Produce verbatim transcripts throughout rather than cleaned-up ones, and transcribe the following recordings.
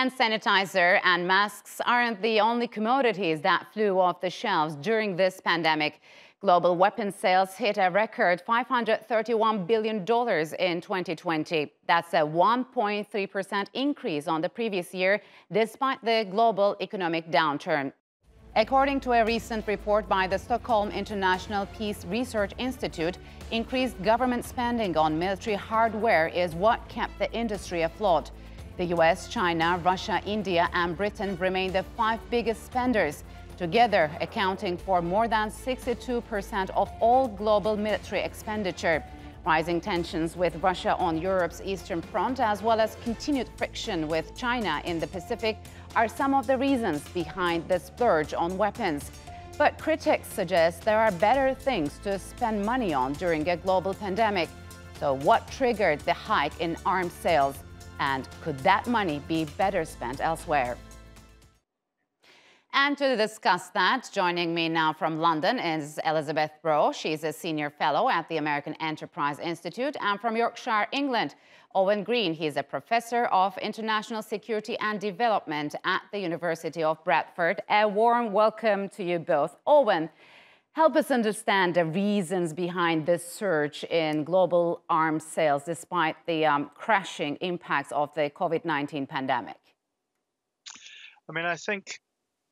Hand sanitizer and masks aren't the only commodities that flew off the shelves during this pandemic. Global weapons sales hit a record five hundred thirty-one billion dollars in twenty twenty. That's a one point three percent increase on the previous year, despite the global economic downturn. According to a recent report by the Stockholm International Peace Research Institute, increased government spending on military hardware is what kept the industry afloat. The U S, China, Russia, India and Britain remain the five biggest spenders, together accounting for more than sixty-two percent of all global military expenditure. Rising tensions with Russia on Europe's eastern front, as well as continued friction with China in the Pacific, are some of the reasons behind the splurge on weapons. But critics suggest there are better things to spend money on during a global pandemic. So what triggered the hike in arms sales? And could that money be better spent elsewhere? And to discuss that, joining me now from London is Elisabeth Braw. She's a senior fellow at the American Enterprise Institute, and from Yorkshire, England, Owen Greene. He's a professor of international security and development at the University of Bradford. A warm welcome to you both. Owen, help us understand the reasons behind this surge in global arms sales despite the um, crashing impacts of the COVID nineteen pandemic. I mean, I think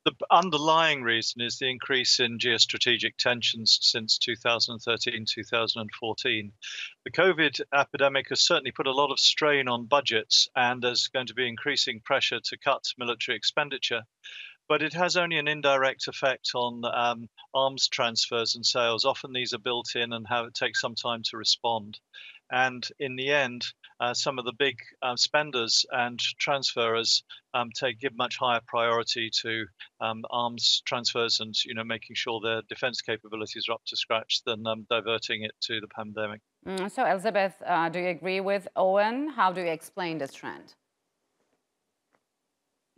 the underlying reason is the increase in geostrategic tensions since two thousand thirteen, two thousand fourteen. The COVID epidemic has certainly put a lot of strain on budgets, and there's going to be increasing pressure to cut military expenditure. But it has only an indirect effect on um, arms transfers and sales. Often these are built in and have, it takes some time to respond. And in the end, uh, some of the big uh, spenders and transferers um, take, give much higher priority to um, arms transfers and, you know, making sure their defense capabilities are up to scratch than um, diverting it to the pandemic. Mm, so, Elisabeth, uh, do you agree with Owen? How do you explain this trend?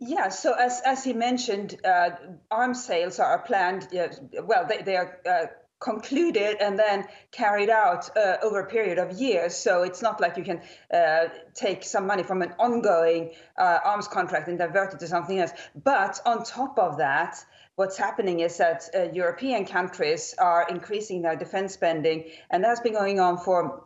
Yeah, so as, as he mentioned, uh, arms sales are planned, uh, well, they, they are uh, concluded and then carried out uh, over a period of years. So it's not like you can uh, take some money from an ongoing uh, arms contract and divert it to something else. But on top of that, what's happening is that uh, European countries are increasing their defense spending, and that's been going on for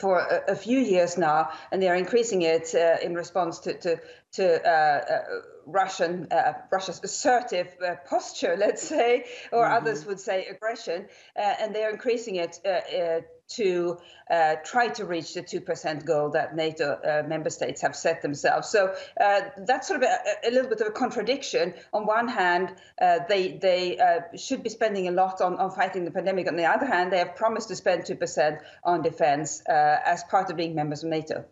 for a, a few years now, and they're increasing it uh, in response to to, to uh, uh, Russian uh, Russia's assertive uh, posture, let's say, or mm-hmm. others would say aggression, uh, and they're increasing it uh, uh, to uh, try to reach the two percent goal that NATO uh, member states have set themselves. So uh, that's sort of a, a little bit of a contradiction. On one hand, uh, they they uh, should be spending a lot on, on fighting the pandemic. On the other hand, they have promised to spend two percent on defense uh, as part of being members of NATO.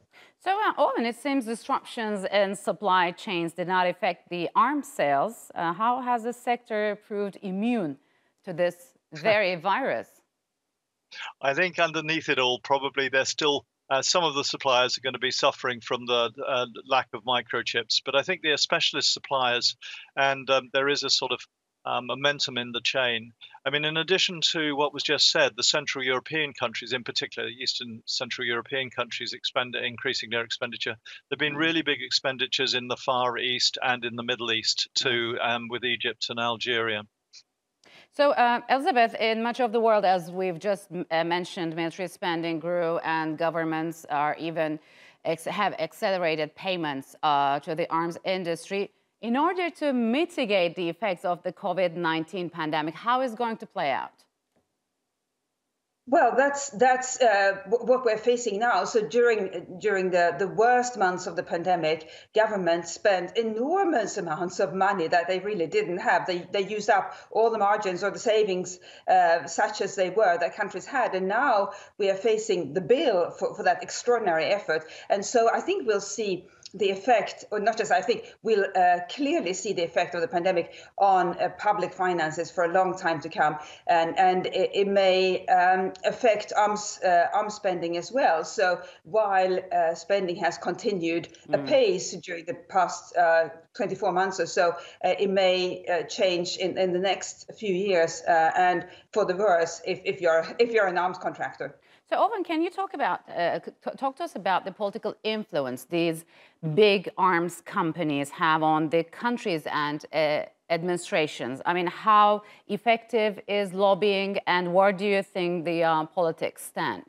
So, uh, Owen, it seems disruptions in supply chains did not affect the arms sales. Uh, how has the sector proved immune to this very virus? I think underneath it all, probably there's still uh, some of the suppliers are going to be suffering from the uh, lack of microchips, but I think they are specialist suppliers, and um, there is a sort of um, momentum in the chain. I mean, in addition to what was just said, the Central European countries, in particular, Eastern Central European countries, expand, increasing their expenditure. There've been really big expenditures in the Far East and in the Middle East too, um, with Egypt and Algeria. So, uh, Elisabeth, in much of the world, as we've just uh, mentioned, military spending grew, and governments are even ex have accelerated payments uh, to the arms industry in order to mitigate the effects of the COVID nineteen pandemic. How is it going to play out? Well, that's that's uh, what we're facing now. So during during the, the worst months of the pandemic, governments spent enormous amounts of money that they really didn't have. They they used up all the margins or the savings, uh, such as they were, that countries had. And now we are facing the bill for, for that extraordinary effort. And so I think we'll see the effect, or not just I think, we'll uh, clearly see the effect of the pandemic on uh, public finances for a long time to come, and and it, it may um, affect arms uh, arms spending as well. So while uh, spending has continued mm. apace during the past uh, twenty-four months or so, uh, it may uh, change in, in the next few years, uh, and for the worse if, if you're if you're an arms contractor. So Owen, can you talk about uh, talk to us about the political influence these big arms companies have on the countries and uh, administrations? I mean, how effective is lobbying, and where do you think the uh, politics stand?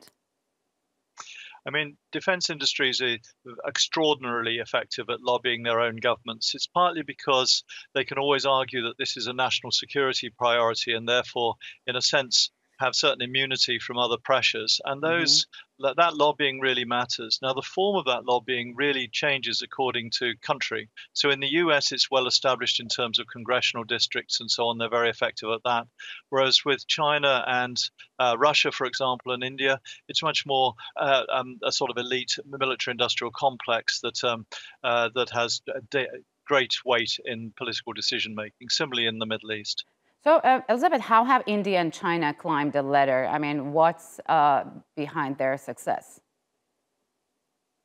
I mean, defense industries are extraordinarily effective at lobbying their own governments. It's partly because they can always argue that this is a national security priority and therefore, in a sense, have certain immunity from other pressures. And those mm-hmm. That, that lobbying really matters. Now, the form of that lobbying really changes according to country. So in the U S, it's well established in terms of congressional districts and so on. They're very effective at that. Whereas with China and uh, Russia, for example, and India, it's much more uh, um, a sort of elite military-industrial complex that um, uh, that has great weight in political decision-making, similarly in the Middle East. So, uh, Elisabeth, how have India and China climbed the ladder? I mean, what's uh, behind their success?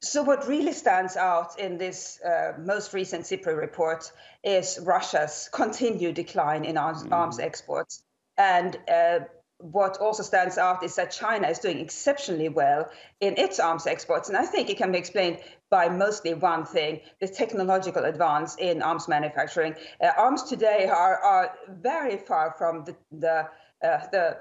So what really stands out in this uh, most recent CIPRI report is Russia's continued decline in arms, mm. arms exports. And uh, what also stands out is that China is doing exceptionally well in its arms exports. And I think it can be explained by mostly one thing, the technological advance in arms manufacturing. Uh, arms today are, are very far from the, the, uh, the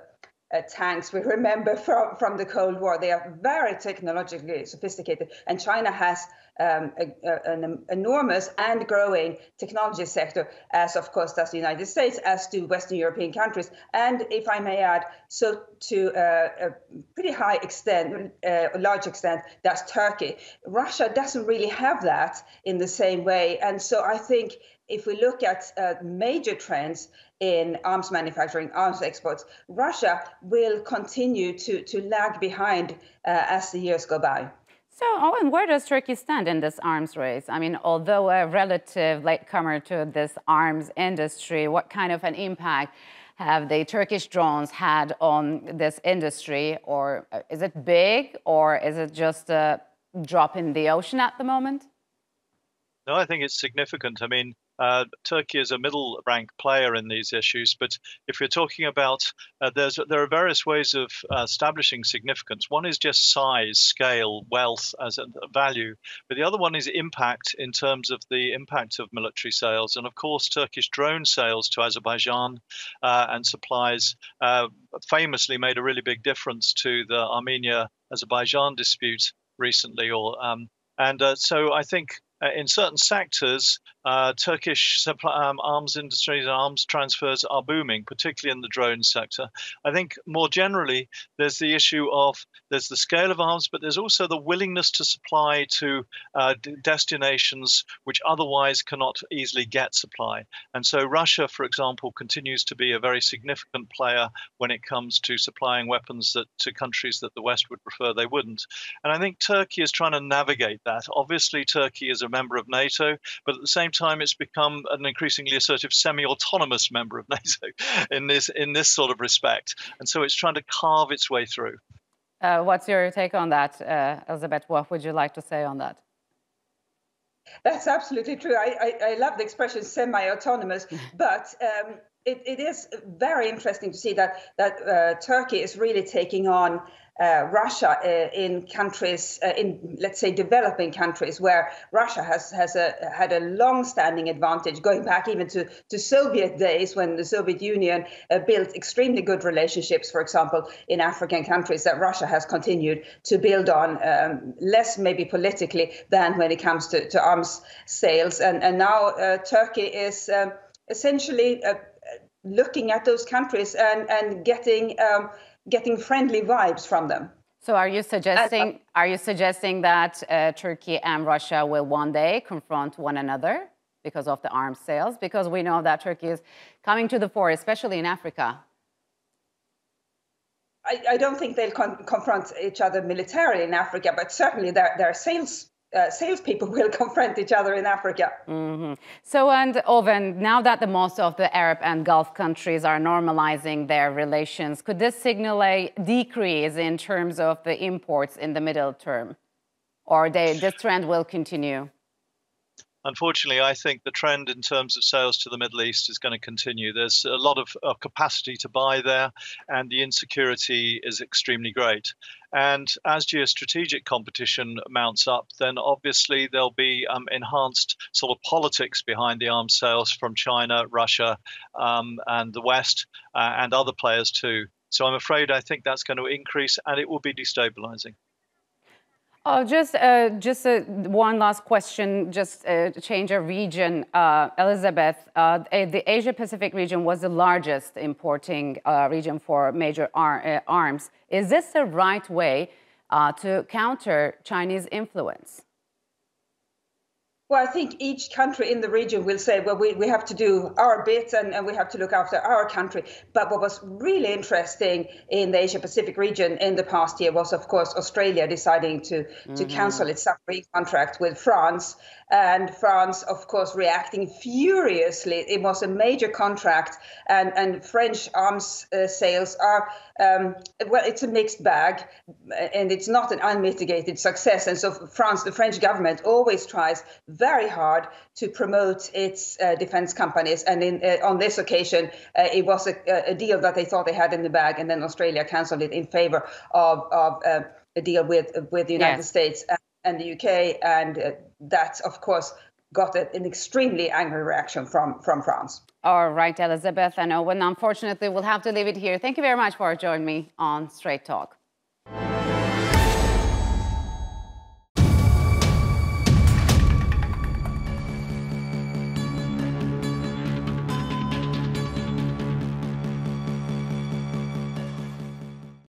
uh, tanks we remember from, from the Cold War. They are very technologically sophisticated, and China has um, a, a, an enormous and growing technology sector, as of course does the United States, as do Western European countries. And if I may add, so to uh, a pretty high extent, uh, a large extent, does Turkey. Russia doesn't really have that in the same way. And so I think if we look at uh, major trends in arms manufacturing, arms exports, Russia will continue to, to lag behind uh, as the years go by. So, Owen, where does Turkey stand in this arms race? I mean, although a relative latecomer to this arms industry, what kind of an impact have the Turkish drones had on this industry? Or is it big, or is it just a drop in the ocean at the moment? No, I think it's significant. I mean, Uh, Turkey is a middle-ranked player in these issues, but if you're talking about, uh, there's, there are various ways of uh, establishing significance. One is just size, scale, wealth as a value, but the other one is impact in terms of the impact of military sales. And of course, Turkish drone sales to Azerbaijan uh, and supplies uh, famously made a really big difference to the Armenia-Azerbaijan dispute recently. Or um, and uh, so I think Uh, in certain sectors, uh, Turkish supply, um, arms industries and arms transfers are booming, particularly in the drone sector. I think more generally, there's the issue of there's the scale of arms, but there's also the willingness to supply to uh, destinations which otherwise cannot easily get supply. And so Russia, for example, continues to be a very significant player when it comes to supplying weapons that, to countries that the West would prefer they wouldn't. And I think Turkey is trying to navigate that. Obviously, Turkey is a member of NATO, but at the same time, it's become an increasingly assertive semi-autonomous member of NATO in this in this sort of respect. And so it's trying to carve its way through. Uh, what's your take on that, uh, Elisabeth? What would you like to say on that? That's absolutely true. I, I, I love the expression semi-autonomous, but um, it, it is very interesting to see that, that uh, Turkey is really taking on Uh, Russia uh, in countries, uh, in let's say developing countries, where Russia has has a, had a long-standing advantage, going back even to, to Soviet days when the Soviet Union uh, built extremely good relationships, for example, in African countries that Russia has continued to build on, um, less maybe politically than when it comes to, to arms sales. And, and now uh, Turkey is um, essentially uh, looking at those countries and, and getting... Um, getting friendly vibes from them. So are you suggesting and, uh, are you suggesting that uh, Turkey and Russia will one day confront one another because of the arms sales? Because we know that Turkey is coming to the fore, especially in Africa. I, I don't think they'll con confront each other militarily in Africa, but certainly their, their sales Uh, salespeople will confront each other in Africa. Mm-hmm. So, and Owen, now that the most of the Arab and Gulf countries are normalizing their relations, could this signal a decrease in terms of the imports in the middle term? Or they, this trend will continue? unfortunately, I think the trend in terms of sales to the Middle East is going to continue. There's a lot of, of capacity to buy there, and the insecurity is extremely great. And as geostrategic competition mounts up, then obviously there'll be um, enhanced sort of politics behind the arms sales from China, Russia, um, and the West, uh, and other players too. So I'm afraid I think that's going to increase, and it will be destabilizing. Oh, just uh, just uh, one last question, just uh, change of region. Uh, Elizabeth, uh, the Asia-Pacific region was the largest importing uh, region for major ar uh, arms. Is this the right way uh, to counter Chinese influence? Well, I think each country in the region will say, well, we, we have to do our bit and, and we have to look after our country. But what was really interesting in the Asia-Pacific region in the past year was, of course, Australia deciding to, mm-hmm. to cancel its submarine contract with France. And France, of course, reacting furiously. It was a major contract, and, and French arms uh, sales are, um, well, it's a mixed bag, and it's not an unmitigated success. And so France, the French government, always tries very hard to promote its uh, defense companies. And in, uh, on this occasion, uh, it was a, a deal that they thought they had in the bag, and then Australia cancelled it in favor of, of uh, a deal with, with the United yes. States and, and the U K, and uh, that, of course, got an extremely angry reaction from, from France. All right, Elizabeth and Owen, unfortunately, we'll have to leave it here. Thank you very much for joining me on Straight Talk.